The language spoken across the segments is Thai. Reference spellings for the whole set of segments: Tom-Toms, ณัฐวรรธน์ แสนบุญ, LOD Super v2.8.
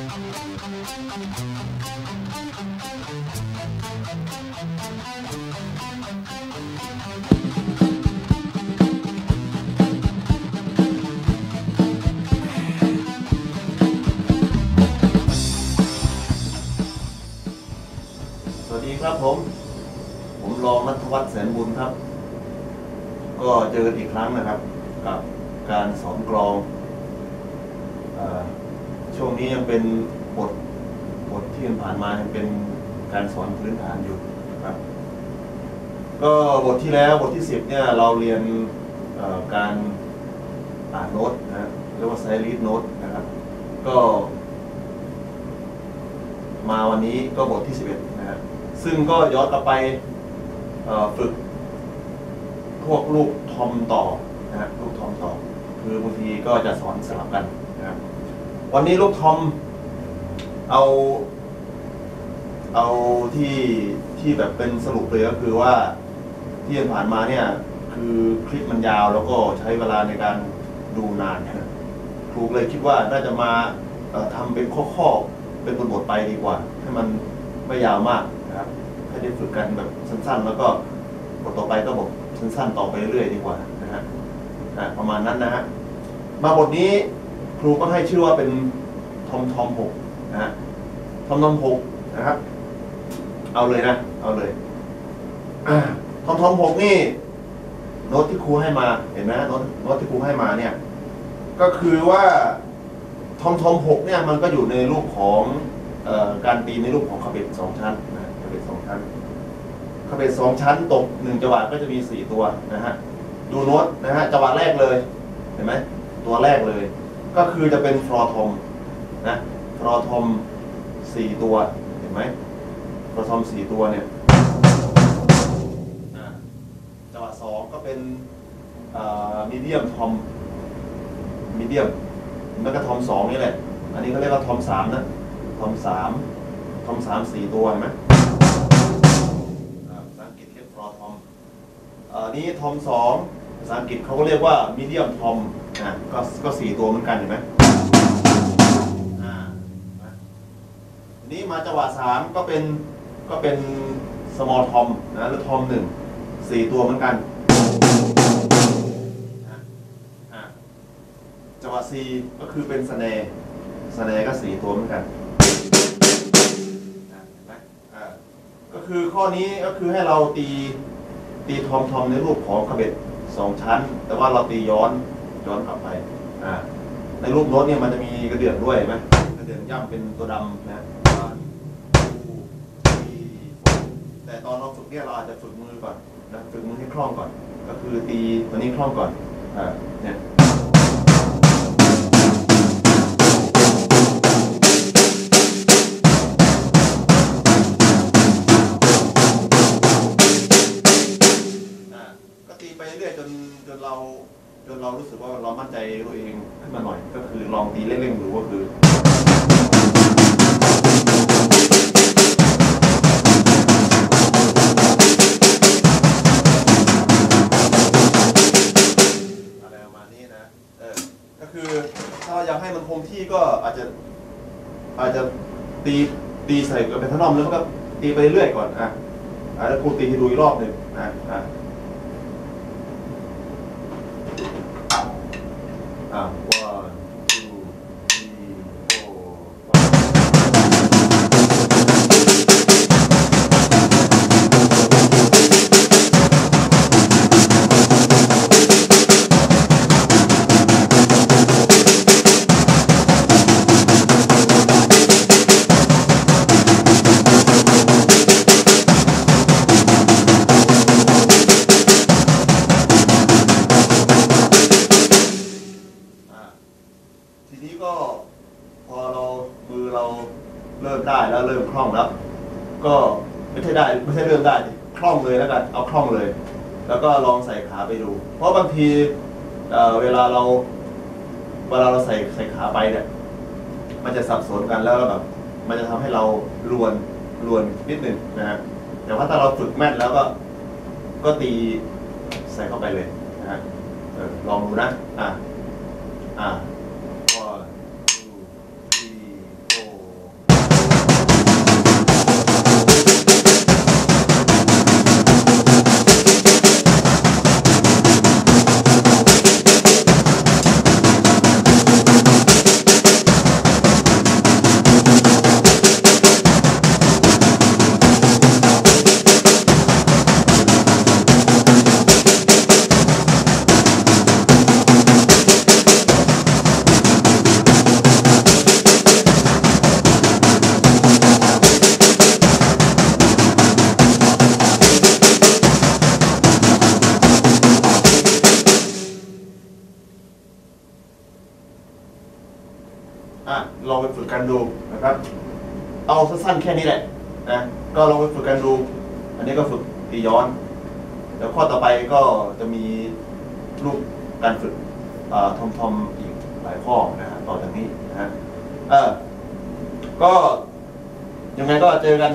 สวัสดีครับผมรองนัทวัฒน์แสนบุญครับก็เจอกันอีกครั้งนะครับกับการสอนกลองช่วงนี้ยังเป็นบทที่ผ่านมายังเป็นการสอนพื้นฐานอยู่นะครับก็บทที่แล้วบทที่10เนี่ยเราเรียนการอ่านโน้ตนะเรียกว่าไซรีดโน้ตนะครับก็มาวันนี้ก็บทที่11นะฮะซึ่งก็ย้อนกลับไปฝึกพวกลูกทอมต่อนะฮะลูกทอมต่อคือบางทีก็จะสอนสลับกันนะครับวันนี้ลูกทอมเอาที่แบบเป็นสรุปเลยก็คือว่าที่ผ่านมาเนี่ยคือคลิปมันยาวแล้วก็ใช้เวลาในการดูนานนะครูเลยคิดว่าน่าจะมาทำเป็นข้อเป็นบทไปดีกว่าให้มันไม่ยาวมากนะครับให้ได้ฝึกกันแบบสั้นๆแล้วก็บทต่อไปก็บทสั้นๆต่อไปเรื่อยดีกว่านะฮะประมาณนั้นนะฮะมาบทนี้ครูก็ให้ชื่อว่าเป็นทอม 6นะฮะทอม 6นะครับเอาเลยทอม 6นี่โน้ตที่ครูให้มาเห็นไหมโน้ตที่ครูให้มาเนี่ยก็คือว่าทอม 6เนี่ยมันก็อยู่ในรูปของการตีในรูปของคาเบต2 ชั้นนะคาเบต2 ชั้นคาเบต2 ชั้นตก1 จังหวะก็จะมี4 ตัวนะฮะดูโน้ตนะฮะจังหวะแรกเลยเห็นไหมตัวแรกเลยก็คือจะเป็นฟลอทอมนะฟลอทอม4 ตัวเห็นไหมฟลอทอม4 ตัวเนี่ยจังหวะ2ก็เป็นมีเดียมทอมมีเดียมแล้วก็ทอม2นี่แหละอันนี้เขาเรียกว่าทอม3นะทอม 3 4 ตัวเห็นไหมภาษาอังกฤษเรียกฟลอทอมนี้ทอม2ภาษาอังกฤษเขาก็เรียกว่ามีเดียมทอมนะก็4 ตัวเหมือนกันเห็นไหมนี้มาจังหวะ3ก็เป็น small tom นะหรือ tom 1 4 ตัวเหมือนกันจังหวะ4ก็คือเป็นsnareก็4 ตัวเหมือนกันก็คือข้อนี้ก็คือให้เราตีทอมในรูปของคาเบต2 ชั้นแต่ว่าเราตีย้อนกลับไปในรูปโน้ตเนี่ยมันจะมีกระเดื่องด้วยไหมกระเดื่องย่ำเป็นตัวดำนะแต่ตอนเราฝึกเนี่ยเราอาจจะฝึกมือก่อนนะฝึกมือให้คล่องก่อนก็คือตีตัวนี้คล่องก่อนเนี่ยก็ตีไปเรื่อยจนเรารู้สึกว่าเรามั่นใจตัวเองขึ้นมาหน่อยก็คือลองตีเล่นๆดูก็คือที่ก็อาจจะตีใส่กับเป็นทนอมแล้วก็ตีไปเรื่อยก่อนแล้วครูตีให้ดูอีกรอบหนึ่งเพราะบางทีเวลาเราใส่ขาไปเนี่ยมันจะสับสนกันแล้วแบบมันจะทำให้เราลวนนิดหนึ่งนะฮะแต่ว่าถ้าเราฝึกแม่นแล้วก็ตีใส่เข้าไปเลยนะฮะลองดูนะ ลองไปฝึกกันดูนะครับเอาสั้นๆแค่นี้แหละนะก็ลองไปฝึกกันดูอันนี้ก็ฝึกตีย้อนแล้วข้อต่อไปก็จะมีรูปการฝึกทอมอีกหลายข้อนะฮะต่อจากนี้นะฮะก็ยังไงก็เจอกัน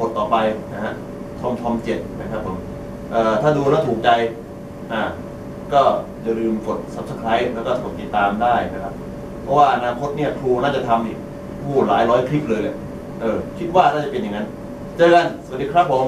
บทต่อไปนะฮะทอม 7นะครับผมถ้าดูแล้วถูกใจก็อย่าลืมกด Subscribe แล้วก็กดติดตามได้นะครับเพราะว่าอนาคตเนี่ยครูน่าจะทำอีกหลายร้อยคลิปเลยแหละคิดว่าน่าจะเป็นอย่างนั้นเจอกันสวัสดีครับผม